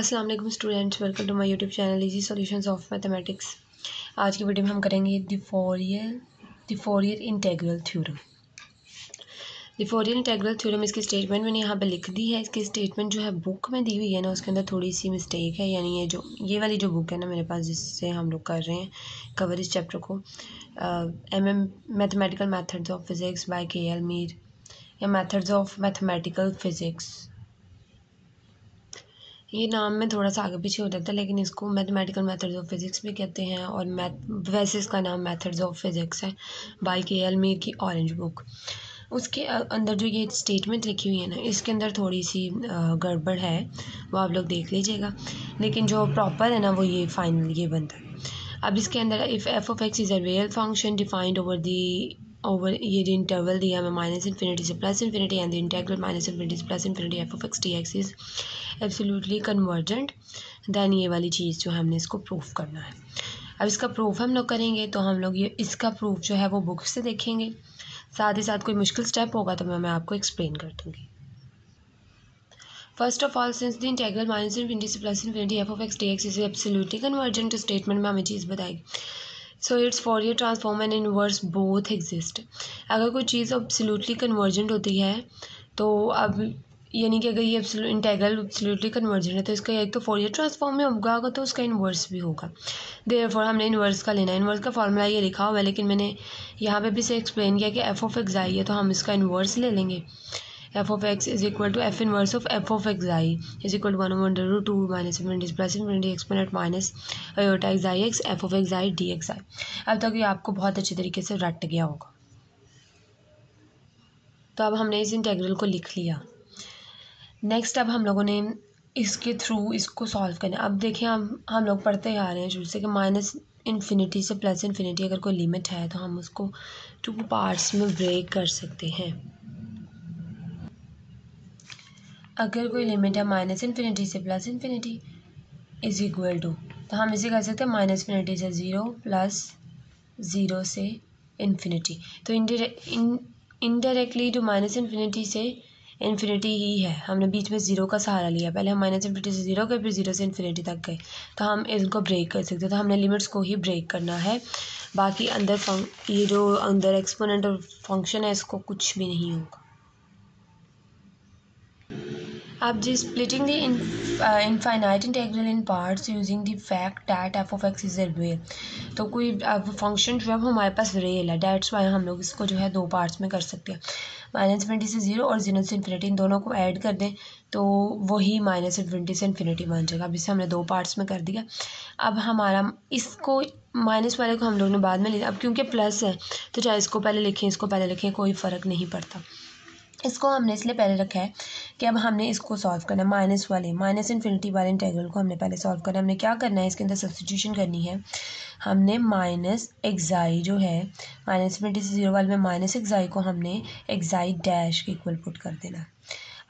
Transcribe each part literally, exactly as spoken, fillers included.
अस्सलाम वालेकुम students, welcome to my YouTube channel easy solutions of mathematics. आज की वीडियो में हम करेंगे the Fourier the Fourier integral theorem. The Fourier integral theorem, इसकी स्टेटमेंट मैंने यहाँ पे लिख दी है। इसकी स्टेटमेंट जो है बुक में दी हुई है ना, उसके अंदर थोड़ी सी मिस्टेक है। यानी ये जो ये वाली जो बुक है ना मेरे पास, जिससे हम लोग कर रहे हैं कवर इस चैप्टर को, M M mathematical methods of physics by K L Mir या मैथड्स ऑफ मैथमेटिकल फिजिक्स, ये नाम में थोड़ा सा आगे पीछे हो जाता है, लेकिन इसको मैथमेटिकल मेथड्स ऑफ फिजिक्स भी कहते हैं। और मैथ वैसे इसका नाम मेथड्स ऑफ फिजिक्स है, बाय के एल मीर की ऑरेंज बुक। उसके अंदर जो ये स्टेटमेंट लिखी हुई है ना, इसके अंदर थोड़ी सी गड़बड़ है, वो आप लोग देख लीजिएगा। लेकिन जो प्रॉपर है ना वो ये फाइनल ये बनता है। अब इसके अंदर if F of X is a real function defined over the over ये जो इंटरवल दिया हमें माइनस इन्फिनिटी से plus infinity and the integral minus infinity से plus infinity F of X D X is absolutely convergent, then ये वाली चीज़ जो हमने इसको प्रूफ करना है। अब इसका प्रूफ हम लोग करेंगे तो हम लोग ये इसका प्रूफ जो है वो बुक से देखेंगे। साथ ही साथ कोई मुश्किल स्टेप होगा तो मैं मैं आपको एक्सप्लेन कर दूँगी। First of all, since the integral minus infinity से plus infinity F of X D X is absolutely convergent, statement में हमें चीज़ बताएगी। So it's Fourier transform and inverse both exist. अगर कोई चीज़ एब्सोल्युटली कन्वर्जेंट होती है तो अब यानी कि अगर ये इंटीग्रल एब्सोल्युटली कन्वर्जेंट है तो इसका एक तो फोरियर ट्रांसफॉर्म में होगा तो उसका इन्वर्स भी होगा। देयरफॉर हमने इन्वर्स का लेना है। इन्वर्स का फार्मूला ये लिखा हुआ है, लेकिन मैंने यहाँ पे भी इसे एक्सप्लेन किया कि एफ ऑफ एक्स आई है तो हम इसका इन्वर्स ले लेंगे। F of X is equal to F inverse of F of x I is equal to one under root two minus infinity plus infinity exponent minus iota x I X F of x I D x आई। अब तक ये आपको बहुत अच्छे तरीके से रट गया होगा। तो अब हमने इस इंटीग्रल को लिख लिया। नेक्स्ट अब हम लोगों ने इसके थ्रू इसको सॉल्व करना है। अब देखिए, हम हम लोग पढ़ते आ रहे हैं शुरू से कि माइनस इन्फिनिटी से प्लस इन्फिनिटी अगर कोई लिमिट है तो हम उसको टू पार्ट्स में ब्रेक कर सकते हैं। अगर कोई लिमिट है माइनस इन्फिनिटी से plus infinity is equal to, तो हम इसे कर सकते हैं माइनस इन्फिनिटी से ज़ीरो प्लस ज़ीरो से इन्फिनिटी। तो इनडायरेक्टली जो माइनस इन्फिनिटी से इन्फिनिटी ही है, हमने बीच में ज़ीरो का सहारा लिया। पहले हम माइनस इन्फिनिटी से ज़ीरो गए, फिर ज़ीरो से इन्फिनिटी तक गए, तो हम इनको ब्रेक कर सकते हैं। तो हमने लिमिट्स को ही ब्रेक करना है, बाकी अंदर फंक ये जो अंदर एक्सपोनेंट और फंक्शन है इसको कुछ भी नहीं होगा। अब जी splitting the infinite integral in parts using the fact that F of X is a real. तो कोई अब फंक्शन जो है वो हमारे पास रियल है, डैट्स वाई हम लोग इसको जो है दो पार्ट्स में कर सकते हैं। माइनस इन्फिनिटी से ज़ीरो और जीरो से इन्फिनिटी, इन दोनों को ऐड कर दें तो वही माइनस इन्फिनिटी से इन्फिनिटी बन जाएगा। अब इसे हमने दो पार्ट्स में कर दिया। अब हमारा इसको माइनस वाले को हम लोग ने बाद में लिया। अब क्योंकि प्लस है तो चाहे इसको पहले लिखें इसको पहले लिखें, कोई फ़र्क नहीं पड़ता। इसको हमने इसलिए पहले रखा है कि अब हमने इसको सॉल्व करना है। माइनस वाले माइनस इन्फिनिटी वाले इंटीग्रल को हमने पहले सॉल्व करना है। हमने क्या करना है, इसके अंदर सब्स्टिट्यूशन करनी है। हमने माइनस एक्साई जो है माइनस इन्फिनिटी से जीरो वाले में माइनस एक्साई को हमने एक्साई डैश के इक्वल पुट कर देना।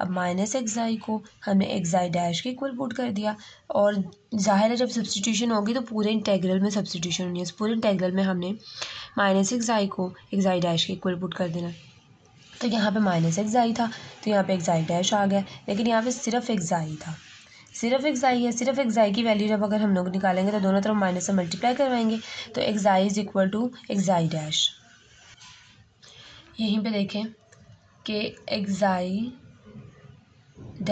अब माइनस एक्साई को हमने एक्साई डैश के इक्वल पुट कर दिया। और जाहिर है जब सब्स्टिट्यूशन होगी तो पूरे इंटीग्रल में सब्स्टिट्यूशन होनी है। इस पूरे इंटीग्रल में हमने माइनस एक्साई को एक्साई डैश के इक्वल पुट कर देना। तो यहाँ पे माइनस एक्साई था तो यहाँ पे एक्साई डैश आ गया, लेकिन यहाँ पे सिर्फ एक्साई था, सिर्फ एक्साई है। सिर्फ एक्साई की वैल्यू जब अगर हम लोग निकालेंगे तो दोनों तरफ माइनस से मल्टीप्लाई करवाएंगे, तो xi is equal to xi dash. यहीं पे देखें कि xi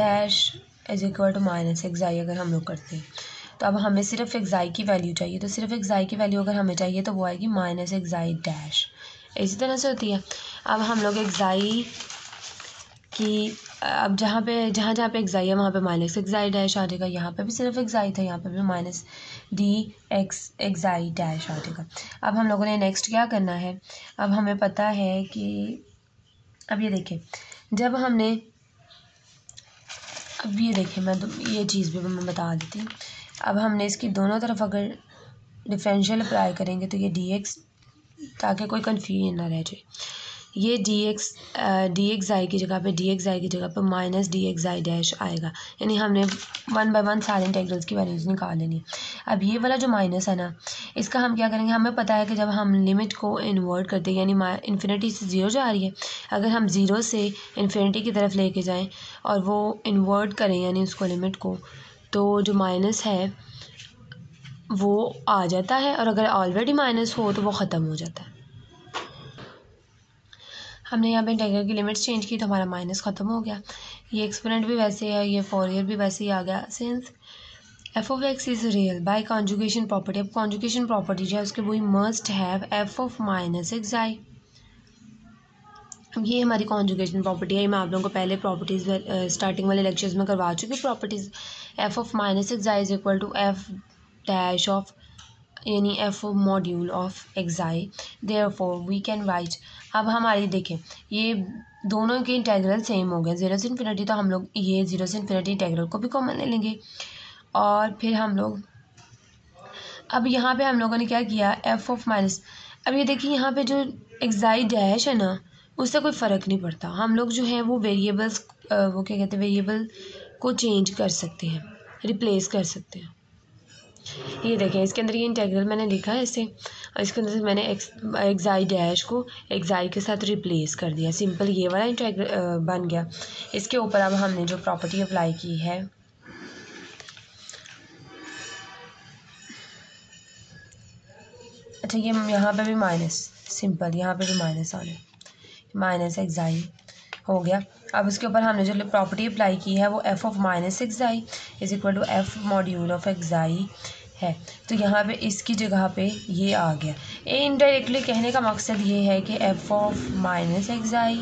dash is equal to minus xi अगर हम लोग करते हैं, तो अब हमें सिर्फ एक्साई की वैल्यू चाहिए। तो सिर्फ एक्साई की वैल्यू अगर हमें चाहिए तो वो आएगी माइनस एक्साई डैश, इसी तरह से होती है। अब हम लोग एक्साई की अब जहाँ पे जहाँ जहाँ पे एक्साई है वहाँ पे माइनस एक्साई डैश आ जाएगा। यहाँ पे भी सिर्फ एक्साई था, यहाँ पे भी minus D X xi dash आ जाएगा। अब हम लोगों ने नेक्स्ट क्या करना है, अब हमें पता है कि अब ये देखें जब हमने अब ये देखें मैं तो ये चीज़ भी मैं बता देती हूँ। अब हमने इसकी दोनों तरफ अगर डिफरेंशियल अप्लाई करेंगे तो ये डी एक्स, ताकि कोई कन्फ्यूजन ना रह जाए, ये डी एक्स डी एक्स आई की जगह पे डी एक्स आई की जगह पे माइनस डी एक्स आई डैश आएगा। यानी हमने वन बाय वन सारे इंटीग्रल्स की वैल्यूज निकाल लेनी है। अब ये वाला जो माइनस है ना, इसका हम क्या करेंगे, हमें पता है कि जब हम लिमिट को इन्वर्ट करते हैं, यानी इन्फिनिटी से ज़ीरो जा रही है, अगर हम ज़ीरो से इन्फिनिटी की तरफ लेके जाएँ और वो इन्वर्ट करें यानी उसको लिमिट को, तो जो माइनस है वो आ जाता है, और अगर ऑलरेडी माइनस हो तो वो ख़त्म हो जाता है। हमने यहाँ पे इंटीग्रल की लिमिट्स चेंज की तो हमारा माइनस ख़त्म हो गया। ये एक्सपोनेंट भी वैसे है, ये फॉरियर भी वैसे ही आ गया। Since F of X is real by conjugation property, अब कॉन्जुगेशन प्रॉपर्टी जो है उसके वही must have F of minus x आई। ये हमारी कॉन्जुगेशन प्रॉपर्टी है। मैं आप लोगों को पहले प्रॉपर्टीज़ स्टार्टिंग वाले लेक्चर्स में करवा चुकी हूँ properties. F of minus x I is equal to F dash of यानी f module of x I, therefore we can write. अब हमारी देखें ये दोनों के इंटीग्रल सेम हो गए, जीरो से इन्फिनिटी, तो हम लोग ये जीरो से इन्फिनिटी इंटीग्रल को भी कॉमन ले लेंगे। और फिर हम लोग अब यहाँ पे हम लोगों ने क्या किया, f ऑफ माइनस, अब ये देखिए यहाँ पे जो एक्स आई डैश है ना उससे कोई फ़र्क नहीं पड़ता। हम लोग जो है वो वेरिएबल्स वो क्या कहते हैं वेरिएबल को चेंज कर सकते हैं, रिप्लेस कर सकते हैं। ये देखें इसके अंदर ये इंटीग्रल मैंने लिखा है इसे, और इसके अंदर से मैंने एक्स एक्स आई डैश को एक्स आई के साथ रिप्लेस कर दिया। सिंपल ये वाला इंटीग्रल बन गया। इसके ऊपर अब हमने जो प्रॉपर्टी अप्लाई की है अच्छा ये यहाँ पे भी माइनस, सिंपल यहाँ पे भी माइनस आने माइनस एक्स आई हो गया। अब उसके ऊपर हमने जो प्रॉपर्टी अप्लाई की है वो F of minus x I is equal to F module of x आई है, तो यहाँ पे इसकी जगह पे ये आ गया। ए इनडायरेक्टली कहने का मकसद ये है कि F of minus x I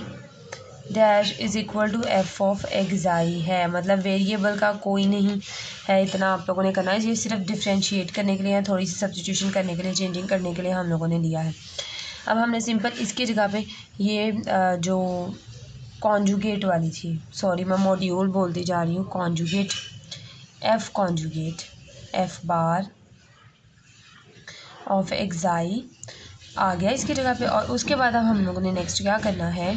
dash is equal to F of x आई है, मतलब वेरिएबल का कोई नहीं है। इतना आप लोगों ने करना है, ये सिर्फ डिफ्रेंशिएट करने के लिए है, थोड़ी सी सब्स्टिट्यूशन करने के लिए, चेंजिंग करने के लिए हम लोगों ने लिया है। अब हमने सिंपल इसकी जगह पर ये जो कॉन्जुगेट वाली थी, सॉरी मैं मॉड्यूल बोलती जा रही हूँ, conjugate F conjugate F bar of x I आ गया इसकी जगह पे। और उसके बाद अब हम लोगों ने नेक्स्ट क्या करना है,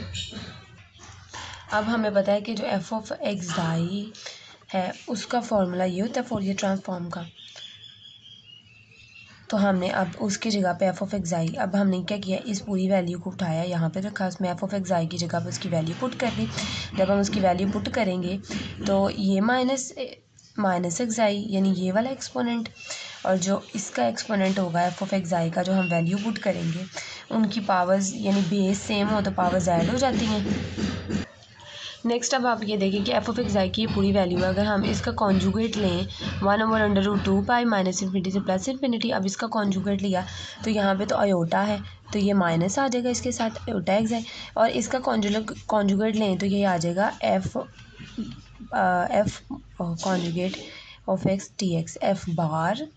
अब हमें पता है कि जो एफ़ ऑफ एक्स आई है उसका फॉर्मूला ये होता है फोरियर ट्रांसफॉर्म का, तो हमने अब उसकी जगह पे एफ़ ऑफ एक्स आई, अब हमने क्या किया इस पूरी वैल्यू को उठाया यहाँ पे रखा, उसमें एफ़ ऑफ एक्स आई की जगह पे उसकी वैल्यू पुट कर दी। जब हम उसकी वैल्यू पुट करेंगे तो ये माइनस माइनस एक्स आई यानी ये वाला एक्सपोनेंट और जो इसका एक्सपोनेंट होगा एफ़ ऑफ एक्स आई का जो हम वैल्यू पुट करेंगे उनकी पावर्स यानी बेस सेम हो तो पावर्स ऐड हो जाती हैं। नेक्स्ट अब आप ये देखें कि एफ ऑफ एक्स आई की पूरी वैल्यू है, अगर हम इसका कॉन्जुगेट लें one over under root two pi minus infinity से प्लस इन्फिनिटी, अब इसका कॉन्जुगेट लिया तो यहाँ पे तो आयोटा है तो ये माइनस आ जाएगा इसके साथ आयोटा एक्स आई, और इसका कॉन्जुगेट लें तो ये आ जाएगा F F conjugate of X T X F bar.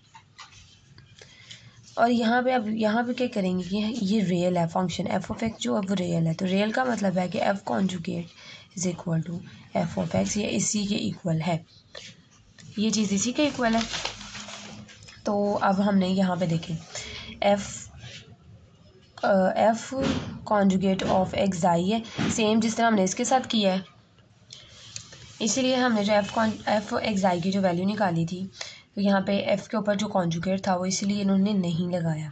और यहाँ पे अब यहाँ पे क्या करेंगे कि ये रियल है, फंक्शन एफ़ ऑफ एक्स जो है वो रियल है, तो रियल का मतलब है कि F conjugate is equal to F of X, ये इसी के इक्वल है, ये चीज़ इसी के इक्वल है। तो अब हमने यहाँ पे देखें F F conjugate of x आई है, सेम जिस तरह हमने इसके साथ किया है, इसीलिए हमने जो एफ़ कॉन एफ एक्स आई की जो वैल्यू निकाली थी तो यहाँ पे एफ़ के ऊपर जो कॉन्जुगेट था वो इसलिए इन्होंने नहीं लगाया।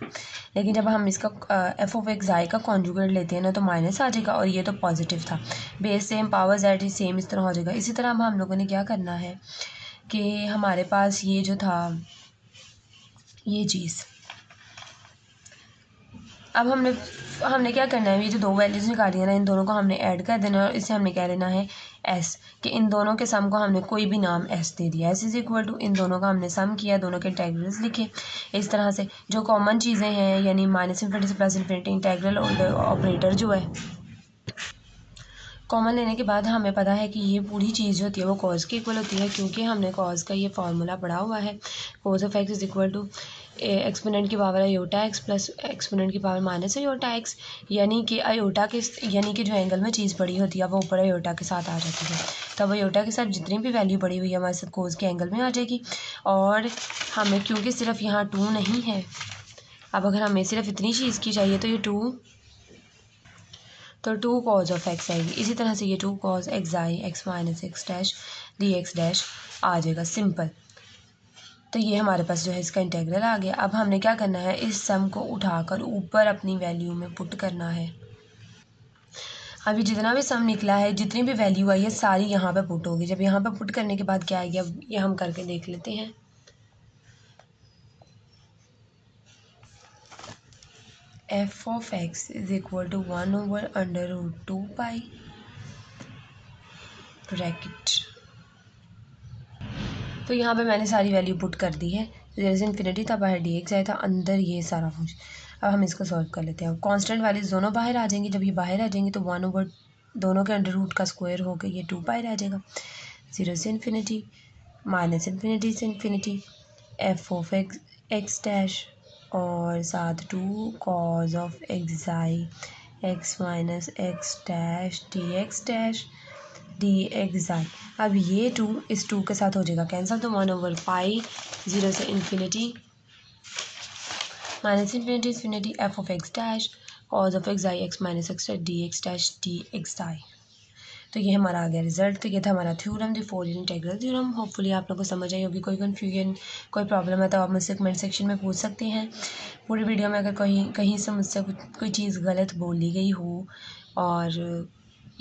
लेकिन जब हम इसका एफ ऑफ एक्स आई का कॉन्जुगेट लेते हैं ना तो माइनस आ जाएगा, और ये तो पॉजिटिव था, base same power Z same इस तरह हो जाएगा। इसी तरह हम हम लोगों ने क्या करना है कि हमारे पास ये जो था ये चीज़, अब हमने हमने क्या करना है, ये जो दो वैल्यूज़ निकाली है ना इन दोनों को हमने ऐड कर देना है, और इसे हमने कह लेना है एस, कि इन दोनों के सम को हमने कोई भी नाम एस दे दिया। एस इज़ इक्वल टू इन दोनों का हमने सम किया, दोनों के इंटीग्रल्स लिखे। इस तरह से जो कॉमन चीज़ें हैं यानी माइनस इन्फिनिटी से प्लस इन्फिनिटी इंटीग्रल ऑपरेटर जो है कॉमन लेने के बाद हमें पता है कि ये पूरी चीज़ जो होती है वो कॉस के इक्वल होती है, क्योंकि हमने कॉस का ये फार्मूला पढ़ा हुआ है, cos of X is equal to exponent की power iota X plus exponent की पावर माइनस आयोटा एक्स, यानी कि आयोटा के यानी कि जो एंगल में चीज़ बड़ी होती है वो ऊपर आयोटा के साथ आ जाती है, तब आयोटा के साथ जितनी भी वैल्यू बड़ी हुई है हमारे साथ कोस के एंगल में आ जाएगी। और हमें क्योंकि सिर्फ यहाँ टू नहीं है, अब अगर हमें सिर्फ इतनी चीज़ की चाहिए तो ये टू तो टू कॉज ऑफ एक्स आएगी। इसी तरह से ये टू कॉज एक्स आई X minus X dash D X dash आ जाएगा, सिंपल। तो ये हमारे पास जो है इसका इंटीग्रल आ गया। अब हमने क्या करना है, इस सम को उठाकर ऊपर अपनी वैल्यू में पुट करना है। अभी जितना भी सम निकला है, जितनी भी वैल्यू आई है, सारी यहाँ पे पुट होगी। जब यहाँ पे पुट करने के बाद क्या आएगी, अब ये हम करके देख लेते हैं। F of X is equal to one over under root two pi bracket. तो यहाँ पे मैंने सारी वैल्यू पुट कर दी है। जैसे इन्फिनिटी था, बाहर डी एक्स आया था, अंदर ये सारा फंक्शन। अब हम इसको सॉल्व कर लेते हैं। अब कांस्टेंट वैल्यूज दोनों बाहर आ जाएंगी। जब ये बाहर आ जाएंगी तो वन ओवर दोनों के अंडर रूट का स्क्वायर होकर ये टू पाई रह जाएगा। जीरो से इन्फिनिटी, माइनस इन्फिनिटी से infinity, F of X X dash और साथ two cos of x I X minus X dash D X dash D x आई। अब ये टू इस टू के साथ हो जाएगा कैंसिल, तो वन ओवर पाई ज़ीरो से infinity minus infinity infinity F of X dash cos of x I X minus X dash D X dash D x I. तो ये हमारा आ गया रिजल्ट। तो ये था हमारा theorem, the Fourier integral theorem. Hopefully आप लोगों को समझ आई होगी। कोई कन्फ्यूजन, कोई प्रॉब्लम है तो आप मुझसे कमेंट सेक्शन में पूछ सकते हैं। पूरी वीडियो में अगर कहीं कहीं से मुझसे कुछ कोई चीज़ गलत बोली गई हो और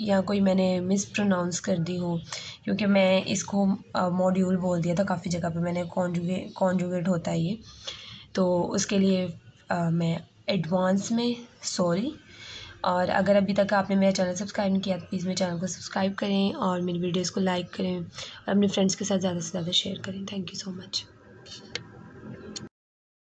या कोई मैंने मिस प्रोनाउंस कर दी हो, क्योंकि मैं इसको मॉड्यूल uh, बोल दिया था काफ़ी जगह पे मैंने, कॉन्जुगेट कॉन्जुगेट होता है ये, तो उसके लिए uh, मैं एडवांस में सॉरी। और अगर अभी तक आपने मेरा चैनल सब्सक्राइब नहीं किया तो प्लीज़ मेरे चैनल को सब्सक्राइब करें और मेरी वीडियोज़ को लाइक करें और अपने फ्रेंड्स के साथ ज़्यादा से ज़्यादा शेयर करें। Thank you so much.